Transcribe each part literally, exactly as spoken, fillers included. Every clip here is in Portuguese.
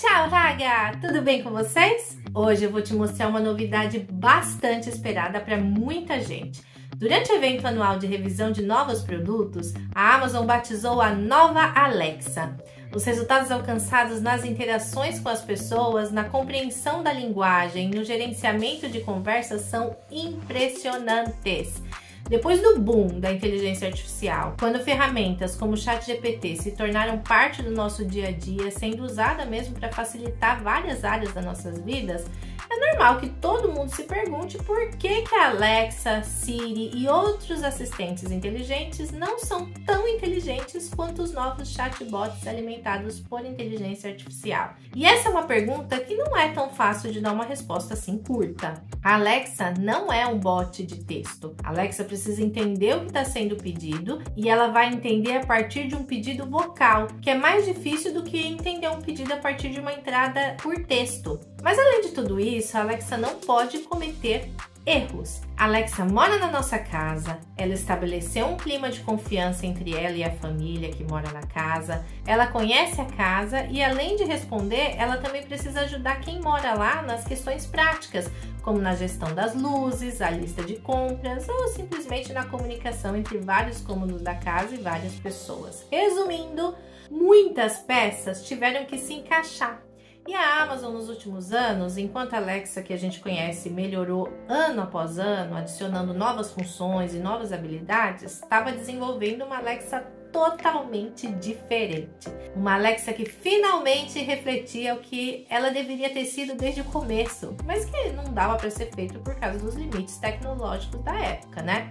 Tchau, raga! Tudo bem com vocês? Hoje eu vou te mostrar uma novidade bastante esperada para muita gente. Durante o evento anual de revisão de novos produtos, a Amazon batizou a nova Alexa. Os resultados alcançados nas interações com as pessoas, na compreensão da linguagem, no gerenciamento de conversas são impressionantes. Depois do boom da inteligência artificial, quando ferramentas como o ChatGPT se tornaram parte do nosso dia a dia, sendo usada mesmo para facilitar várias áreas das nossas vidas, é normal que todo mundo se pergunte por que que a Alexa, Siri e outros assistentes inteligentes não são tão inteligentes quanto os novos chatbots alimentados por inteligência artificial. E essa é uma pergunta que não é tão fácil de dar uma resposta assim curta. A Alexa não é um bot de texto. A Alexa precisa entender o que está sendo pedido e ela vai entender a partir de um pedido vocal, que é mais difícil do que entender um pedido a partir de uma entrada por texto. Mas além de tudo isso, a Alexa não pode cometer erros. A Alexa mora na nossa casa, ela estabeleceu um clima de confiança entre ela e a família que mora na casa, ela conhece a casa e além de responder, ela também precisa ajudar quem mora lá nas questões práticas, como na gestão das luzes, a lista de compras ou simplesmente na comunicação entre vários cômodos da casa e várias pessoas. Resumindo, muitas peças tiveram que se encaixar. E a Amazon nos últimos anos, enquanto a Alexa que a gente conhece melhorou ano após ano, adicionando novas funções e novas habilidades, estava desenvolvendo uma Alexa totalmente diferente. Uma Alexa que finalmente refletia o que ela deveria ter sido desde o começo, mas que não dava para ser feito por causa dos limites tecnológicos da época, né?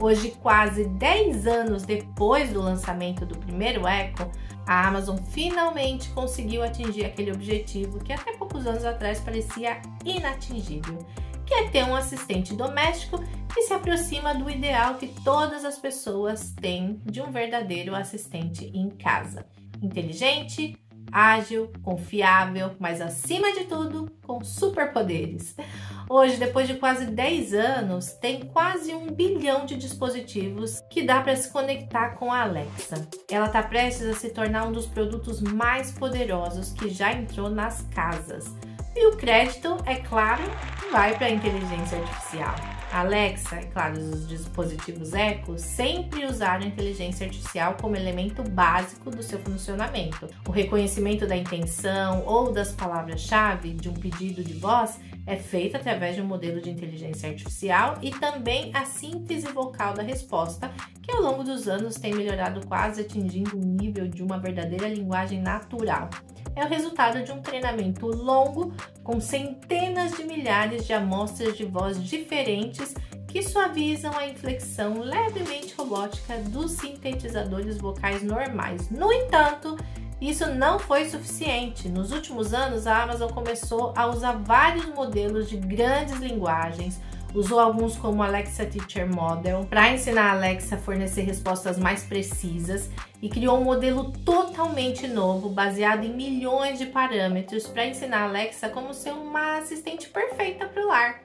Hoje, quase dez anos depois do lançamento do primeiro Echo, a Amazon finalmente conseguiu atingir aquele objetivo que até poucos anos atrás parecia inatingível, que é ter um assistente doméstico que se aproxima do ideal que todas as pessoas têm de um verdadeiro assistente em casa. Inteligente, ágil, confiável, mas acima de tudo, com superpoderes. Hoje, depois de quase dez anos, tem quase um bilhão de dispositivos que dá para se conectar com a Alexa. Ela está prestes a se tornar um dos produtos mais poderosos que já entrou nas casas. E o crédito, é claro, vai para a inteligência artificial. A Alexa, é claro, os dispositivos Echo sempre usaram a inteligência artificial como elemento básico do seu funcionamento. O reconhecimento da intenção ou das palavras-chave de um pedido de voz é feito através de um modelo de inteligência artificial e também a síntese vocal da resposta, que ao longo dos anos tem melhorado quase atingindo o nível de uma verdadeira linguagem natural. É o resultado de um treinamento longo, com centenas de milhares de amostras de voz diferentes que suavizam a inflexão levemente robótica dos sintetizadores vocais normais. No entanto, isso não foi suficiente. Nos últimos anos, a Amazon começou a usar vários modelos de grandes linguagens, usou alguns como Alexa Teacher Model para ensinar a Alexa a fornecer respostas mais precisas e criou um modelo totalmente novo baseado em milhões de parâmetros para ensinar a Alexa como ser uma assistente perfeita para o lar.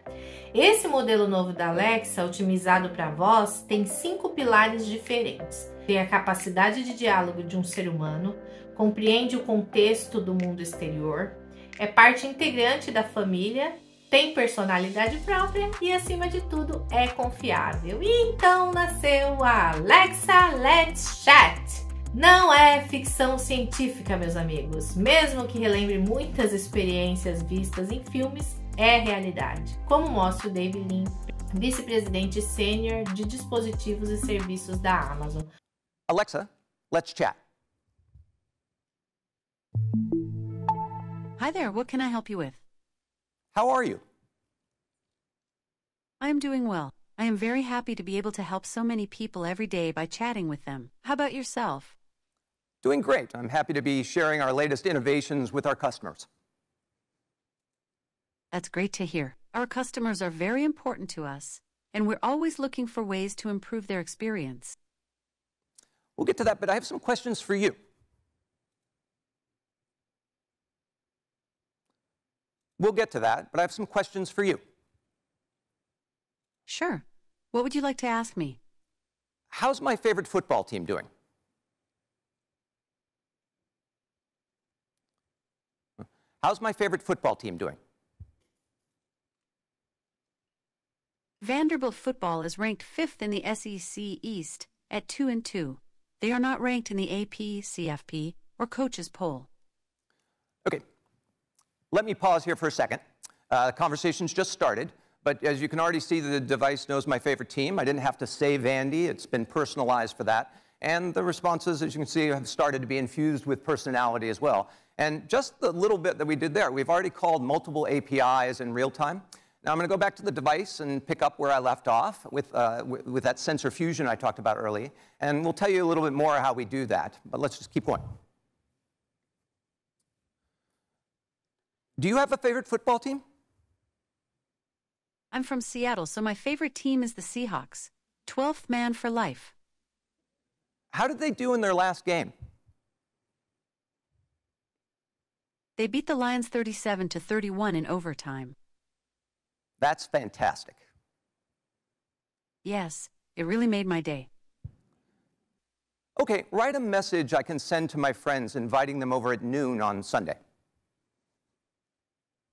Esse modelo novo da Alexa, otimizado para a voz, tem cinco pilares diferentes. Tem a capacidade de diálogo de um ser humano, compreende o contexto do mundo exterior, é parte integrante da família, tem personalidade própria e, acima de tudo, é confiável. E então nasceu a Alexa Let's Chat. Não é ficção científica, meus amigos. Mesmo que relembre muitas experiências vistas em filmes, é realidade, como mostra o David Lin, vice-presidente sênior de dispositivos e serviços da Amazon. Alexa, let's chat. Hi there, what can I help you with? How are you? I am doing well. I am very happy to be able to help so many people every day by chatting with them. How about yourself? Doing great. I'm happy to be sharing our latest innovations with our customers. That's great to hear. Our customers are very important to us, and we're always looking for ways to improve their experience. We'll get to that, but I have some questions for you. We'll get to that, but I have some questions for you. Sure. What would you like to ask me? How's my favorite football team doing? How's my favorite football team doing? Vanderbilt football is ranked fifth in the S E C East at two and two. They are not ranked in the A P, C F P, or coaches poll. Okay, let me pause here for a second. Uh, the conversation's just started, but as you can already see, the device knows my favorite team. I didn't have to say Vandy. It's been personalized for that. And the responses, as you can see, have started to be infused with personality as well. And just the little bit that we did there, we've already called multiple A P Is in real time. Now I'm going to go back to the device and pick up where I left off with, uh, with, with that sensor fusion I talked about earlier. And we'll tell you a little bit more how we do that, but let's just keep going. Do you have a favorite football team? I'm from Seattle, so my favorite team is the Seahawks. twelfth man for life. How did they do in their last game? They beat the Lions thirty-seven to thirty-one in overtime. That's fantastic. Yes, it really made my day. Okay, write a message I can send to my friends inviting them over at noon on Sunday.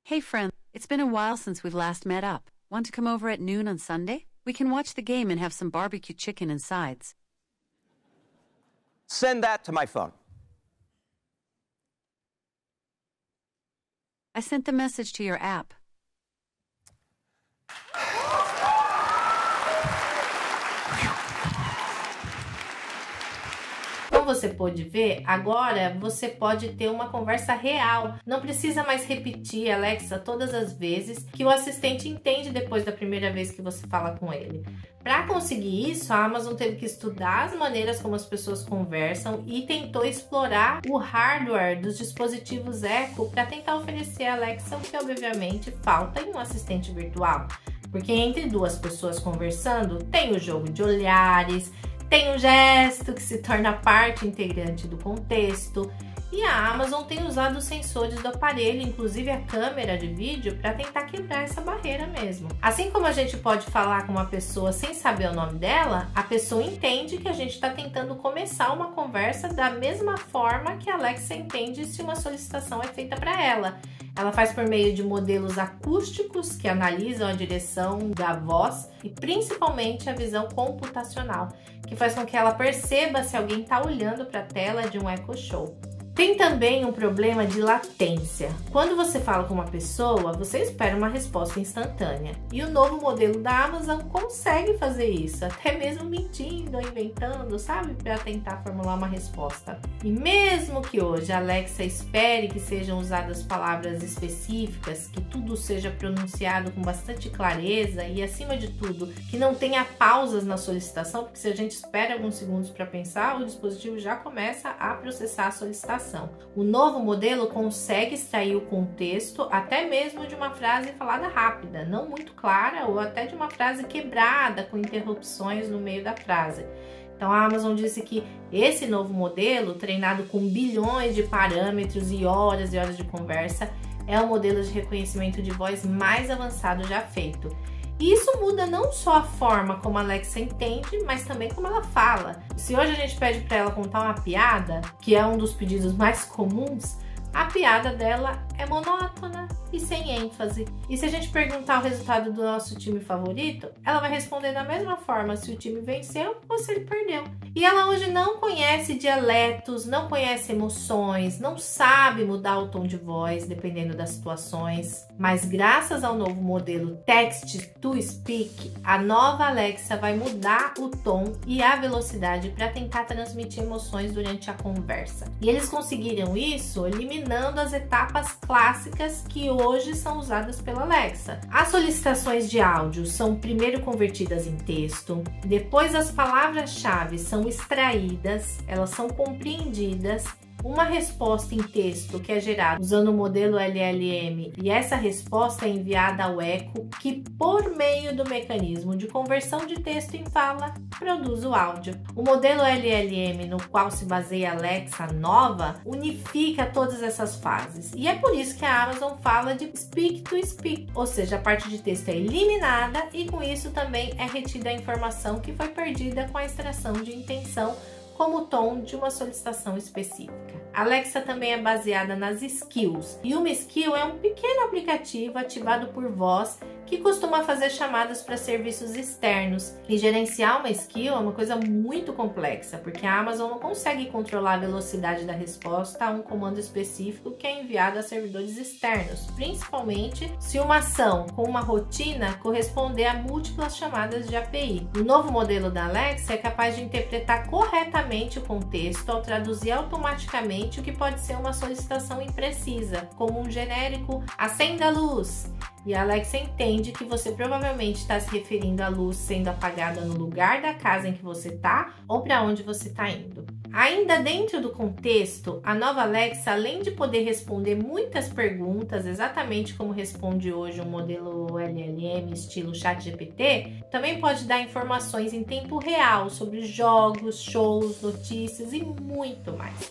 Hey friend, it's been a while since we've last met up. Want to come over at noon on Sunday? We can watch the game and have some barbecue chicken and sides. Send that to my phone. I sent the message to your app. Como você pôde ver, agora você pode ter uma conversa real. Não precisa mais repetir, Alexa, todas as vezes que o assistente entende depois da primeira vez que você fala com ele. Para conseguir isso, a Amazon teve que estudar as maneiras como as pessoas conversam e tentou explorar o hardware dos dispositivos Echo para tentar oferecer a Alexa o que obviamente falta em um assistente virtual. Porque entre duas pessoas conversando, tem o jogo de olhares, tem um gesto que se torna parte integrante do contexto. E a Amazon tem usado os sensores do aparelho, inclusive a câmera de vídeo, para tentar quebrar essa barreira mesmo. Assim como a gente pode falar com uma pessoa sem saber o nome dela, a pessoa entende que a gente está tentando começar uma conversa da mesma forma que a Alexa entende se uma solicitação é feita para ela. Ela faz por meio de modelos acústicos que analisam a direção da voz e principalmente a visão computacional, que faz com que ela perceba se alguém está olhando para a tela de um Echo Show. Tem também um problema de latência. Quando você fala com uma pessoa, você espera uma resposta instantânea. E o novo modelo da Amazon consegue fazer isso, até mesmo mentindo ou inventando, sabe? Para tentar formular uma resposta. E mesmo que hoje a Alexa espere que sejam usadas palavras específicas, que tudo seja pronunciado com bastante clareza e, acima de tudo, que não tenha pausas na solicitação, porque se a gente espera alguns segundos para pensar, o dispositivo já começa a processar a solicitação. O novo modelo consegue extrair o contexto até mesmo de uma frase falada rápida, não muito clara, ou até de uma frase quebrada com interrupções no meio da frase. Então a Amazon disse que esse novo modelo, treinado com bilhões de parâmetros e horas e horas de conversa, é o modelo de reconhecimento de voz mais avançado já feito. E isso muda não só a forma como a Alexa entende, mas também como ela fala. Se hoje a gente pede para ela contar uma piada, que é um dos pedidos mais comuns, a piada dela é monótona e sem ênfase. E se a gente perguntar o resultado do nosso time favorito, ela vai responder da mesma forma se o time venceu ou se ele perdeu. E ela hoje não conhece dialetos, não conhece emoções, não sabe mudar o tom de voz dependendo das situações. Mas graças ao novo modelo Text-to-Speech, a nova Alexa vai mudar o tom e a velocidade para tentar transmitir emoções durante a conversa. E eles conseguiram isso eliminando as etapas clássicas que hoje são usadas pela Alexa. As solicitações de áudio são primeiro convertidas em texto, depois as palavras-chave são extraídas, elas são compreendidas, uma resposta em texto que é gerada usando o modelo L L M e essa resposta é enviada ao Echo, que por meio do mecanismo de conversão de texto em fala, produz o áudio. O modelo L L M, no qual se baseia a Alexa nova, unifica todas essas fases e é por isso que a Amazon fala de speak to speak, ou seja, a parte de texto é eliminada e com isso também é retida a informação que foi perdida com a extração de intenção, como o tom de uma solicitação específica. Alexa também é baseada nas skills, e uma skill é um pequeno aplicativo ativado por voz que costuma fazer chamadas para serviços externos, e gerenciar uma skill é uma coisa muito complexa, porque a Amazon não consegue controlar a velocidade da resposta a um comando específico que é enviado a servidores externos, principalmente se uma ação com uma rotina corresponder a múltiplas chamadas de A P I. O novo modelo da Alexa é capaz de interpretar corretamente o contexto ao traduzir automaticamente o que pode ser uma solicitação imprecisa, como um genérico "acenda a luz", e a Alexa entende que você provavelmente está se referindo à luz sendo apagada no lugar da casa em que você está ou para onde você está indo. Ainda dentro do contexto, a nova Alexa, além de poder responder muitas perguntas, exatamente como responde hoje um modelo L L M estilo ChatGPT, também pode dar informações em tempo real sobre jogos, shows, notícias e muito mais.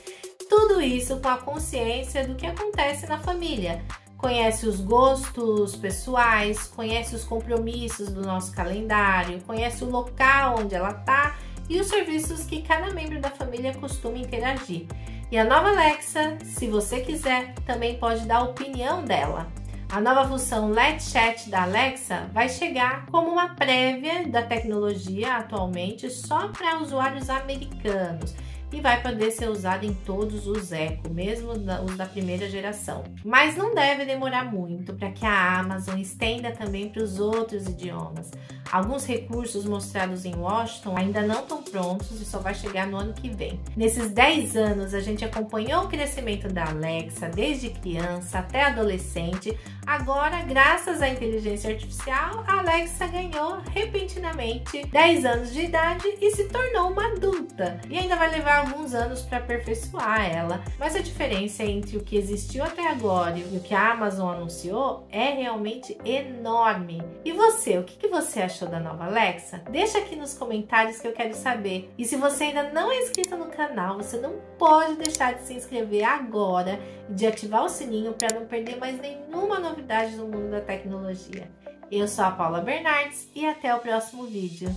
Tudo isso com a consciência do que acontece na família. Conhece os gostos pessoais, conhece os compromissos do nosso calendário, conhece o local onde ela está e os serviços que cada membro da família costuma interagir. E a nova Alexa, se você quiser, também pode dar a opinião dela. A nova função Let Chat da Alexa vai chegar como uma prévia da tecnologia atualmente só para usuários americanos, e vai poder ser usado em todos os Echo, mesmo os da primeira geração. Mas não deve demorar muito para que a Amazon estenda também para os outros idiomas. Alguns recursos mostrados em Washington ainda não estão prontos e só vai chegar no ano que vem. Nesses dez anos, a gente acompanhou o crescimento da Alexa, desde criança até adolescente. Agora, graças à inteligência artificial, a Alexa ganhou repentinamente dez anos de idade e se tornou uma adulta. E ainda vai levar alguns anos para aperfeiçoar ela, mas a diferença entre o que existiu até agora e o que a Amazon anunciou é realmente enorme. E você, o que, que você achou da nova Alexa? Deixa aqui nos comentários que eu quero saber. E se você ainda não é inscrito no canal, você não pode deixar de se inscrever agora e de ativar o sininho para não perder mais nenhuma novidade do mundo da tecnologia. Eu sou a Paula Bernardes e até o próximo vídeo.